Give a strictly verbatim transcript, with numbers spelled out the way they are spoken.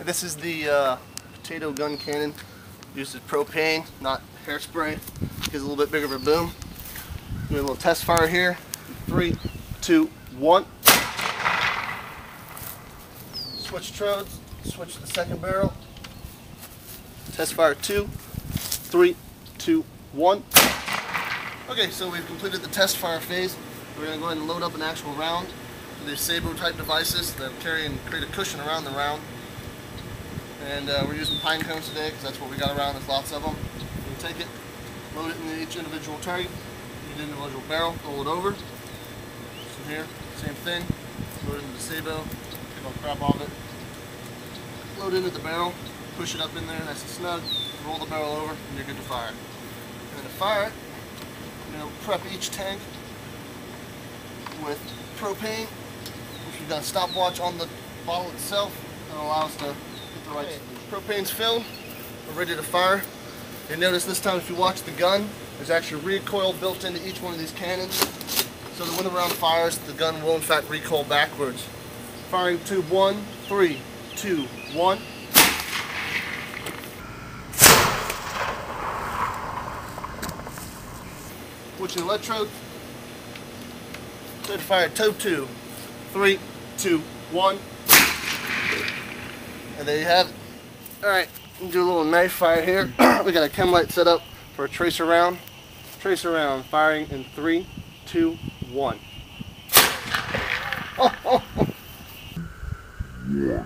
This is the uh, potato gun cannon. Used as propane, not hairspray. Gives a little bit bigger of a boom. Doing a little test fire here. Three, two, one. Switch trodes. Switch to the second barrel. Test fire two, three, two, one. Okay, so we've completed the test fire phase. We're going to go ahead and load up an actual round. They're Sabro type devices that carry and create a cushion around the round. And uh, we're using pine cones today because that's what we got around. There's lots of them. We take it, load it in each individual target, each individual barrel, roll it over. From here, same thing. Load it into the Sabro, take all the crap off it. Load into the barrel, push it up in there nice and snug, roll the barrel over, and you're good to fire it. And then to fire it, you know, prep each tank with propane, which we've got a stopwatch on the bottle itself that allows to get the right okay. solution. Propane's filled, we're ready to fire. And notice this time, if you watch the gun, there's actually recoil built into each one of these cannons, so that when the round fires, the gun will in fact recoil backwards. Firing tube one, three, two, one. Switch the electrode. Good fire, tube two, three, two, one, and there you have it. All right, we'll do a little knife fire here. We got a chem light set up for a tracer round. Tracer round firing in three, two, one. Oh, oh, oh. Yeah.